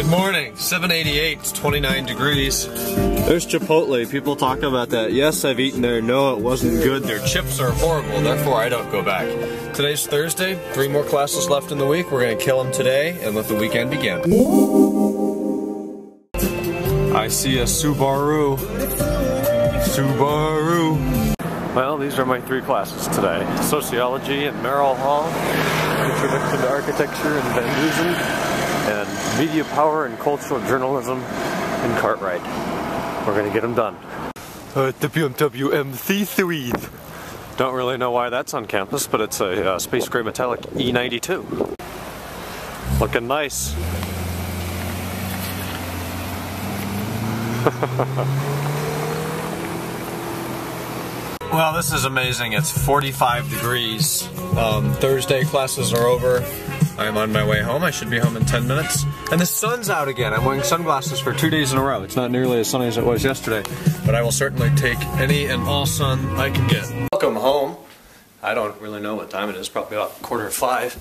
Good morning, 788, it's 29 degrees. There's Chipotle, people talk about that. Yes, I've eaten there, no, it wasn't good. Their chips are horrible, therefore I don't go back. Today's Thursday, 3 more classes left in the week. We're gonna kill them today and let the weekend begin. I see a Subaru. Subaru. Well, these are my 3 classes today. Sociology at Merrill Hall, Introduction to Architecture in Van Duesen, and Media Power and Cultural Journalism in Cartwright. We're gonna get them done. The BMW M3. Don't really know why that's on campus, but it's a Space Gray Metallic E92. Looking nice. Well, this is amazing. It's 45 degrees. Thursday classes are over. I'm on my way home. I should be home in 10 minutes. And the sun's out again. I'm wearing sunglasses for 2 days in a row. It's not nearly as sunny as it was yesterday, but I will certainly take any and all sun I can get. Welcome home. I don't really know what time it is, probably about 4:45.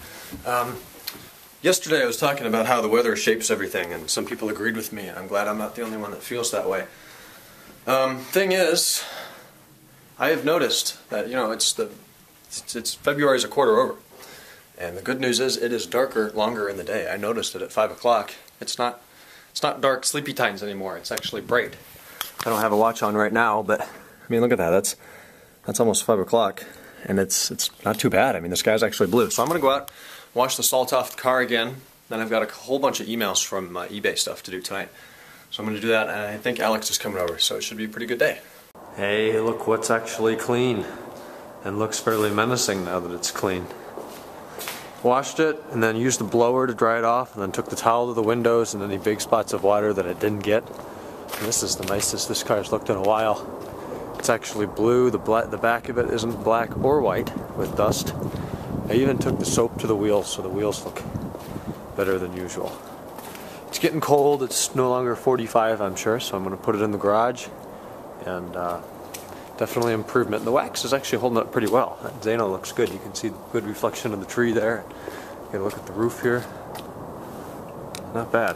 Yesterday I was talking about how the weather shapes everything, and some people agreed with me, and I'm glad I'm not the only one that feels that way. Thing is, I have noticed that, you know, February's a quarter over. And the good news is it is darker longer in the day. I noticed it at 5 o'clock. It's not dark sleepy times anymore. It's actually bright. I don't have a watch on right now, but I mean, look at that. That's almost 5 o'clock, and it's not too bad. I mean, the sky's actually blue. So I'm going to go out, wash the salt off the car again. Then I've got a whole bunch of emails from eBay stuff to do tonight. So I'm going to do that, and I think Alex is coming over, so it should be a pretty good day. Hey, look what's actually clean. And looks fairly menacing now that it's clean. Washed it, and then used the blower to dry it off, and then took the towel to the windows and any big spots of water that it didn't get. And this is the nicest this car's looked in a while. It's actually blue. The back of it isn't black or white with dust. I even took the soap to the wheels, so the wheels look better than usual. It's getting cold. It's no longer 45, I'm sure, so I'm going to put it in the garage. And definitely improvement. The wax is actually holding up pretty well. That Zano looks good. You can see the good reflection of the tree there. You can look at the roof here. Not bad.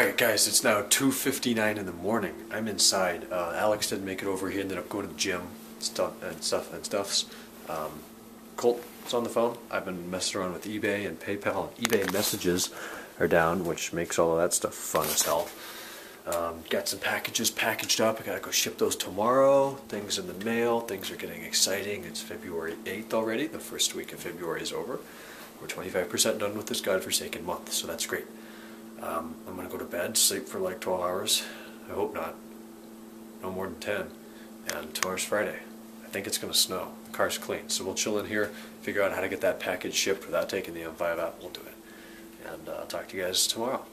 Alright guys, it's now 2:59 in the morning. I'm inside. Alex didn't make it over. He ended up going to the gym and stuff. Colt is on the phone. I've been messing around with eBay and PayPal. eBay messages are down, which makes all of that stuff fun as hell. Got some packages packaged up. I gotta go ship those tomorrow. Things in the mail. Things are getting exciting. It's February 8th already. The first week of February is over. We're 25% done with this godforsaken month, so that's great. I'm gonna go to bed, sleep for like 12 hours. I hope not. No more than 10. And tomorrow's Friday. I think it's gonna snow. The car's clean, so we'll chill in here, figure out how to get that package shipped without taking the M5 out. We'll do it. And I'll talk to you guys tomorrow.